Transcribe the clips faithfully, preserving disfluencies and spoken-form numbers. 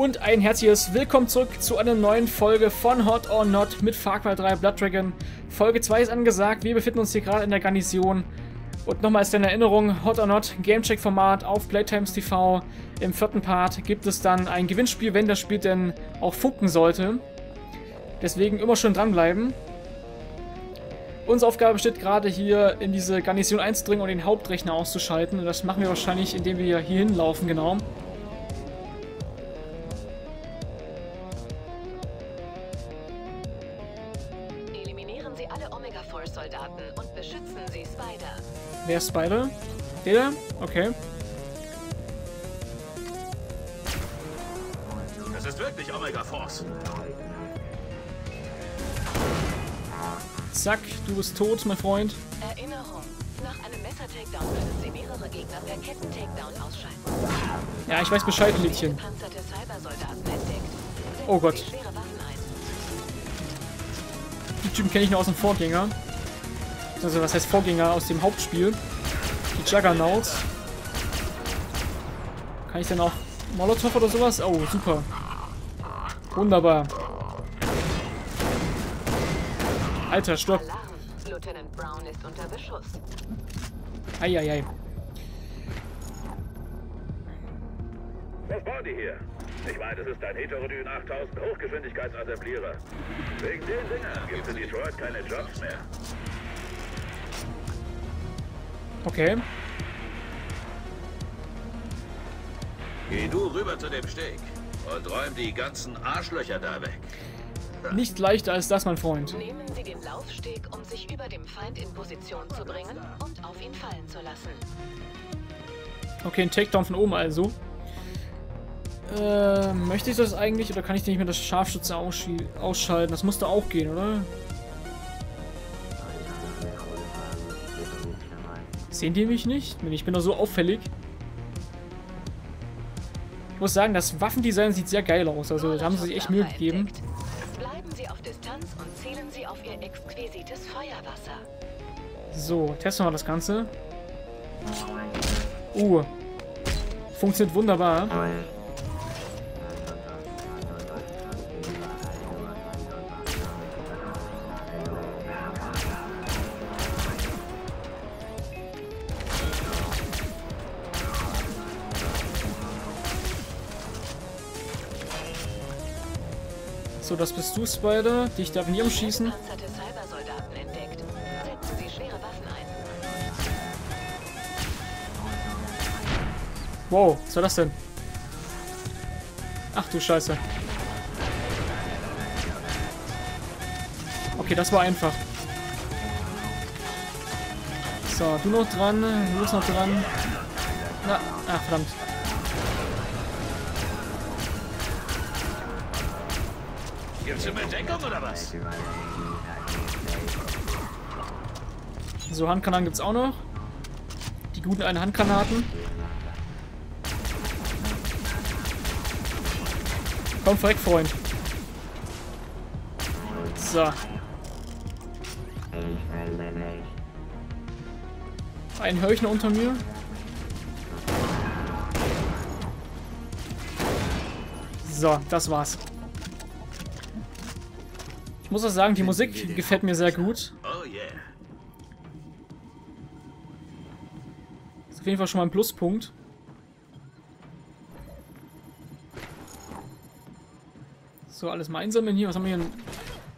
und ein herzliches Willkommen zurück zu einer neuen Folge von Hot or Not mit Far Cry drei Blood Dragon. Folge zwei ist angesagt, wir befinden uns hier gerade in der Garnison. Und nochmal ist in Erinnerung, Hot or Not, Gamecheck-Format auf Playtimes T V. Im vierten Part gibt es dann ein Gewinnspiel, wenn das Spiel denn auch funken sollte. Deswegen immer schön dranbleiben. Unsere Aufgabe besteht gerade hier in diese Garnison einzudringen und den Hauptrechner auszuschalten. Und das machen wir wahrscheinlich, indem wir hier hinlaufen, genau. Eliminieren Sie alle Omega Force Soldaten und beschützen Sie Spider. Wer ist Spider? Der? Okay. Das ist wirklich Omega Force. Zack, du bist tot, mein Freund. Erinnerung, nach einem Messer-Takedown können Sie mehrere Gegner per Ketten-Takedown ausschalten. Ja, ich weiß Bescheid, Liedchen. Oh Gott. Die Typen kenne ich nur aus dem Vorgänger. Also, was heißt Vorgänger? Aus dem Hauptspiel. Die Juggernauts. Kann ich dann auch Molotov oder sowas? Oh, super. Wunderbar. Alter, stopp. Alarm. Lieutenant Brown ist unter Beschuss. Eieiei. Was war die hier? Ich meine, das ist ein Heterodyn achttausend Hochgeschwindigkeitsassemblierer. Wegen den Dingern gibt es in Detroit keine Jobs mehr. Okay. Geh du rüber zu dem Steg und räum die ganzen Arschlöcher da weg. Nicht leichter als das, mein Freund. Nehmen Sie den Laufsteg, um sich über dem Feind in Position zu bringen und auf ihn fallen zu lassen. Okay, ein Takedown von oben also. Äh, möchte ich das eigentlich oder kann ich nicht mehr das Scharfschütze ausschalten? Das musste auch gehen, oder? Sehen die mich nicht? Ich bin doch so auffällig. Ich muss sagen, das Waffendesign sieht sehr geil aus. Also da haben sie sich echt Mühe gegeben. Auf Distanz und zielen Sie auf Ihr exquisites Feuerwasser. So, testen wir das Ganze. Uh. Funktioniert wunderbar. So, das bist du, Spider. Dich darf nie umschießen. Wow, was war das denn? Ach du Scheiße. Okay, das war einfach. So, du noch dran, du bist noch dran. Na, ach verdammt. Bedeckung, oder was? So, Handgranaten gibt es auch noch. Die guten einen Handgranaten. Komm, verreck, Freund. So. Ein Hörchen unter mir. So, das war's. Ich muss auch sagen, die Musik gefällt mir sehr gut. Ist auf jeden Fall schon mal ein Pluspunkt. So, alles mal einsammeln hier. Was haben wir hier?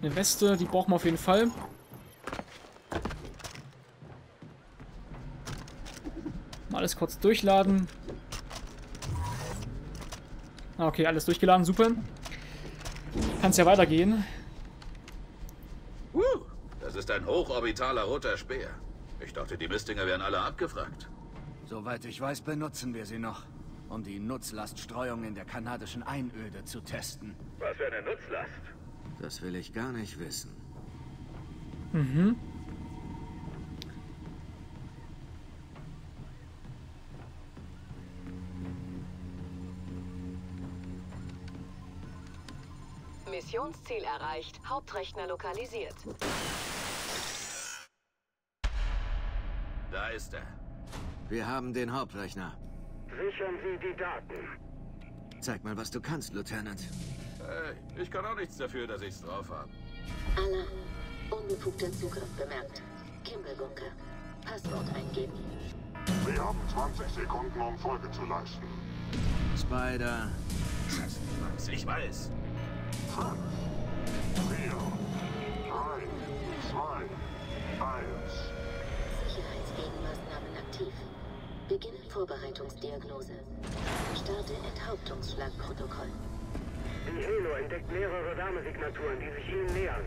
Eine Weste, die brauchen wir auf jeden Fall. Mal alles kurz durchladen. Okay, alles durchgeladen, super. Kann's ja weitergehen. Das ist ein hochorbitaler roter Speer. Ich dachte, die Mistdinger wären alle abgefragt. Soweit ich weiß, benutzen wir sie noch, um die Nutzlaststreuung in der kanadischen Einöde zu testen. Was für eine Nutzlast? Das will ich gar nicht wissen. Mhm. Missionsziel erreicht, Hauptrechner lokalisiert. Da ist er. Wir haben den Hauptrechner. Sichern Sie die Daten. Zeig mal, was du kannst, Lieutenant. Hey, ich kann auch nichts dafür, dass ich's drauf habe. Alarm. Unbefugter Zugriff bemerkt. Kimball-Bunker. Passwort eingeben. Sie haben zwanzig Sekunden, um Folge zu leisten. Spider. Ich weiß. fünf, vier, drei, zwei, eins. Sicherheitsgegenmaßnahmen aktiv. Beginne Vorbereitungsdiagnose. Starte Enthauptungsschlagprotokoll. In Helo entdeckt mehrere Wärmesignaturen, die sich Ihnen nähern.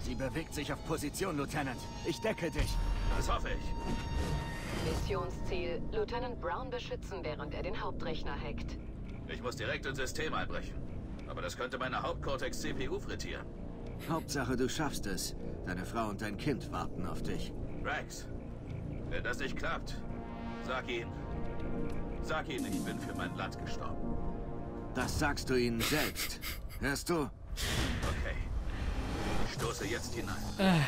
Sie bewegt sich auf Position, Lieutenant. Ich decke dich. Das hoffe ich. Missionsziel: Lieutenant Brown beschützen, während er den Hauptrechner hackt. Ich muss direkt ins System einbrechen. Aber das könnte meine Hauptcortex-C P U frittieren. Hauptsache, du schaffst es. Deine Frau und dein Kind warten auf dich. Rex, wenn das nicht klappt, sag ihnen... Sag ihnen, ich bin für mein Land gestorben. Das sagst du ihnen selbst. Hörst du? Okay. Ich stoße jetzt hinein.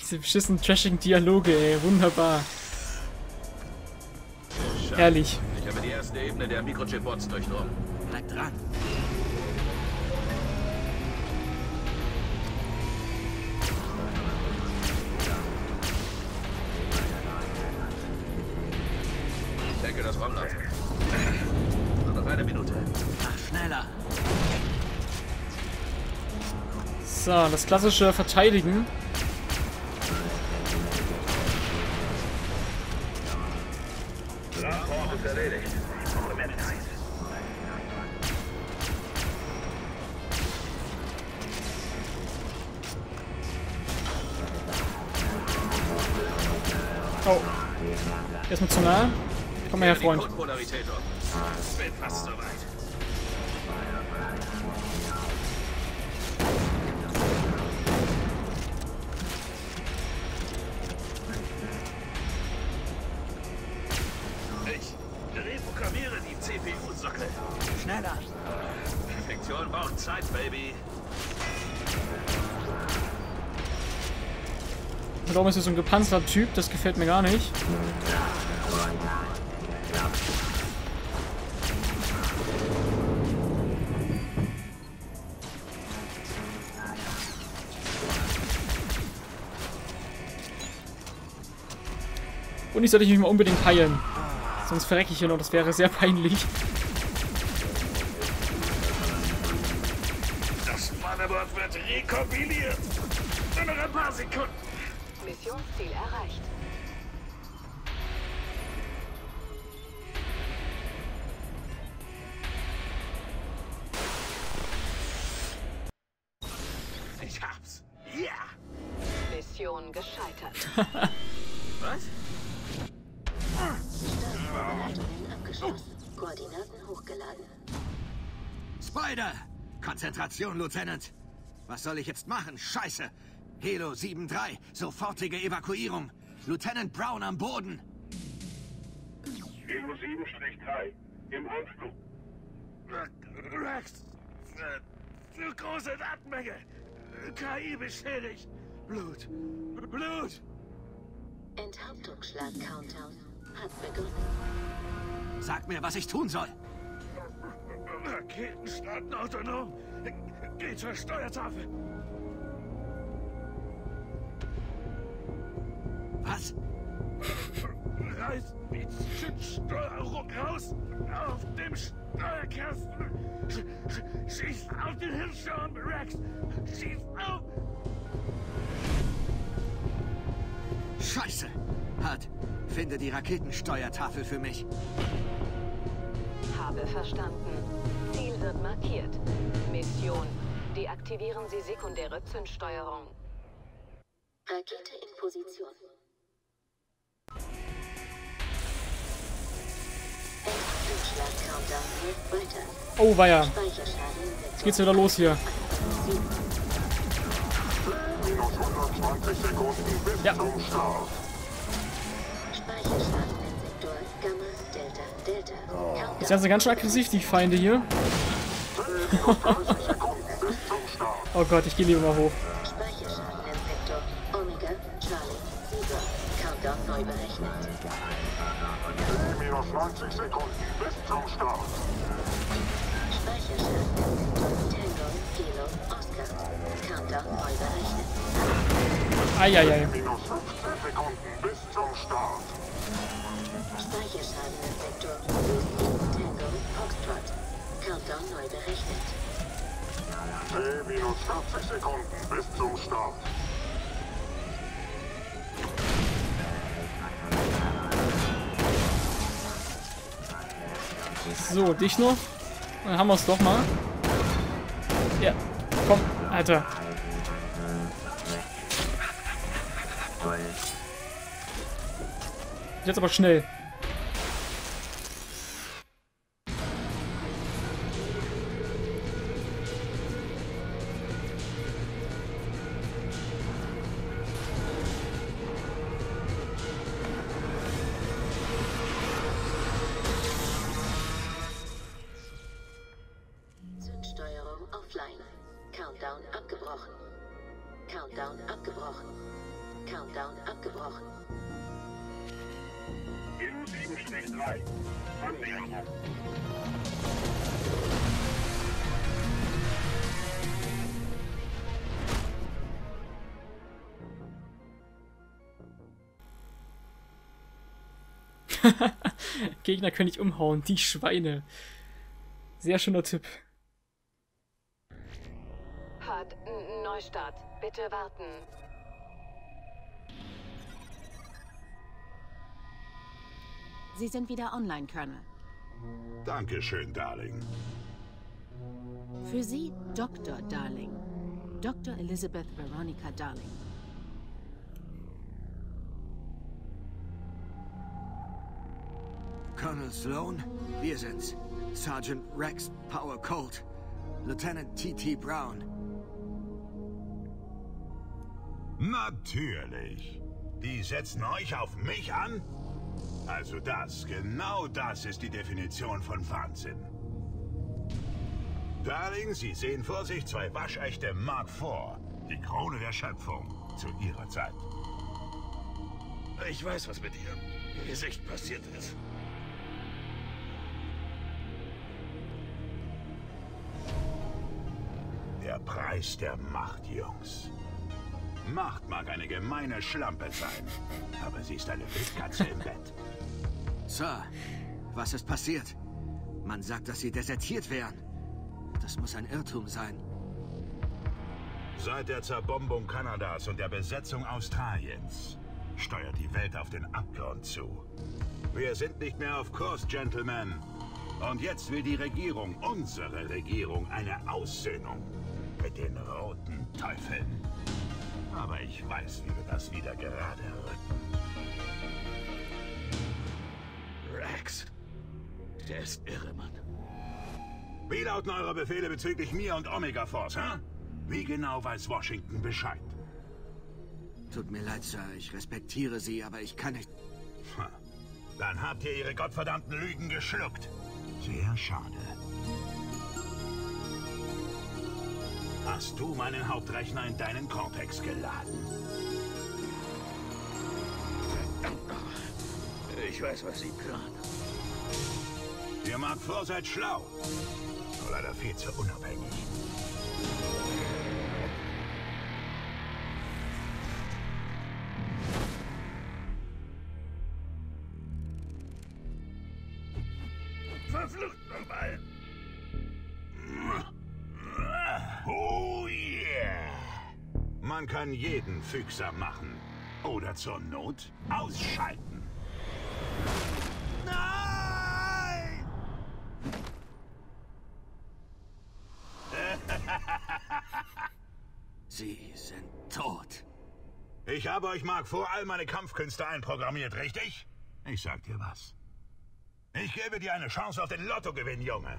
Diese beschissen trashing Dialoge, ey. Wunderbar. Schau. Ehrlich. Ich habe die erste Ebene der Mikrochip-Bots durchnommen. Bleib dran. Ich denke, das Raumlauf. Nur noch eine Minute. Ach, schneller. So, das klassische Verteidigen. Oh. Erstmal zu nah. Komm mal her, Freund. Warum ist das so ein gepanzerter Typ? Das gefällt mir gar nicht. Und ich sollte mich mal unbedingt heilen. Sonst verrecke ich hier noch. Das wäre sehr peinlich. Das Motherboard wird rekompiliert. Nur noch ein paar Sekunden. Missionsziel erreicht. Ich hab's. Ja! Yeah. Mission gescheitert. Was? Startvorbereitungen abgeschlossen. Koordinaten hochgeladen. Spider! Konzentration, Lieutenant! Was soll ich jetzt machen? Scheiße! Helo sieben drei, sofortige Evakuierung. Lieutenant Brown am Boden. Helo sieben drei, im Anflug. Rex, eine große Datenmenge. K I beschädigt. Blut, Blut. Enthauptungsschlag-Countdown hat begonnen. Sag mir, was ich tun soll. Raketen starten autonom. Geh zur Steuertafel. Was? Reiß die Steuerung raus! Auf dem Steuerkasten! Sch schieß auf den Hirnschirm, Rex! Schieß auf! Scheiße! Hart, finde die Raketensteuertafel für mich. Habe verstanden. Ziel wird markiert. Mission. Deaktivieren Sie sekundäre Zündsteuerung. Rakete in Position. Oh, weia. Jetzt geht's wieder los hier. Ja. Jetzt sind sie ganz schön aggressiv, die Feinde hier. Oh Gott, ich gehe lieber mal hoch. Speicherschaden im Sektor Omega Charlie Sieger Countdown. Countdown neu berechnet. Minus neunzig Sekunden bis zum Start. Speicherschiff. Tango, Kilo, Oscar. Countdown neu berechnet. Eieiei. Minus fünfzehn Sekunden bis zum Start. Speicherschaden im Sektor. Tango, Foxtrot. Countdown neu berechnet. Minus vierzig Sekunden bis zum Start. So, dich nur. Dann haben wir es doch mal. Ja, komm, Alter. Jetzt aber schnell. Gegner kann ich umhauen, die Schweine. Sehr schöner Tipp. Hart Neustart, bitte warten. Sie sind wieder online, Colonel. Dankeschön, Darling. Für Sie, Doktor Darling. Doktor Elizabeth Veronica Darling. Colonel Sloan, wir sind's. Sergeant Rex Power Colt. Lieutenant T T Brown. Natürlich. Die setzen euch auf mich an? Also das, genau das ist die Definition von Wahnsinn. Darling, Sie sehen vor sich zwei waschechte Mark vier. Die Krone der Schöpfung. Zu Ihrer Zeit. Ich weiß, was mit Ihrem Gesicht passiert ist. Der Preis der Macht, Jungs. Macht mag eine gemeine Schlampe sein, aber sie ist eine Wildkatze im Bett. Sir, was ist passiert? Man sagt, dass sie desertiert wären. Das muss ein Irrtum sein. Seit der Zerbombung Kanadas und der Besetzung Australiens steuert die Welt auf den Abgrund zu. Wir sind nicht mehr auf Kurs, Gentlemen. Und jetzt will die Regierung, unsere Regierung, eine Aussöhnung mit den roten Teufeln. Aber ich weiß, wie wir das wieder gerade rücken. Rex, der ist irre, Mann. Wie lauten eure Befehle bezüglich mir und Omega Force, hä? Wie genau weiß Washington Bescheid? Tut mir leid, Sir, ich respektiere Sie, aber ich kann nicht... Dann habt ihr ihre gottverdammten Lügen geschluckt. Sehr schade. Hast du meinen Hauptrechner in deinen Cortex geladen? Ich weiß, was Sie planen. Ihr Mark vier seid schlau, aber leider viel zu unabhängig. Verflucht nochmal! Oh yeah! Man kann jeden fügsam machen. Oder zur Not ausschalten. Nein! Sie sind tot. Ich habe euch Mark vier all meine Kampfkünste einprogrammiert, richtig? Ich sag dir was. Ich gebe dir eine Chance auf den Lottogewinn, Junge.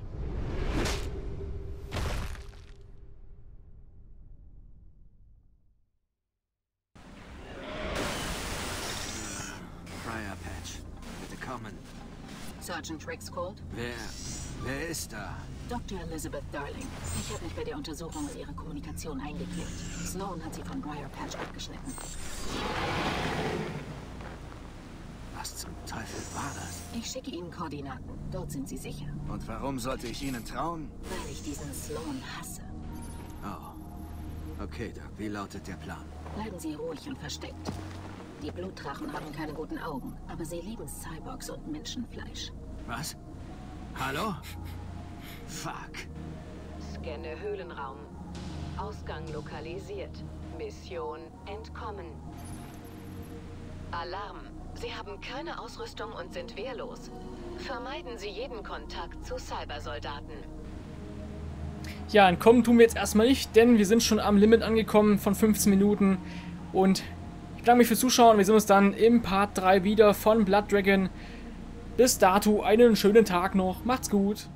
Briar Patch, bitte kommen. Sergeant Rex Colt? Wer... wer ist da? Doktor Elizabeth Darling. Ich habe mich bei der Untersuchung in ihre Kommunikation eingeklickt. Sloan hat sie von Briar Patch abgeschnitten. Was zum Teufel war das? Ich schicke Ihnen Koordinaten. Dort sind Sie sicher. Und warum sollte ich Ihnen trauen? Weil ich diesen Sloan hasse. Oh. Okay, Doc. Wie lautet der Plan? Bleiben Sie ruhig und versteckt. Die Blutdrachen haben keine guten Augen, aber sie lieben Cyborgs und Menschenfleisch. Was? Hallo? Fuck. Scanne Höhlenraum. Ausgang lokalisiert. Mission entkommen. Alarm. Sie haben keine Ausrüstung und sind wehrlos. Vermeiden Sie jeden Kontakt zu Cybersoldaten. Ja, entkommen tun wir jetzt erstmal nicht, denn wir sind schon am Limit angekommen von fünfzehn Minuten. Und ich danke mich fürs Zuschauen. Wir sehen uns dann im Part drei wieder von Blood Dragon. Bis dato einen schönen Tag noch. Macht's gut.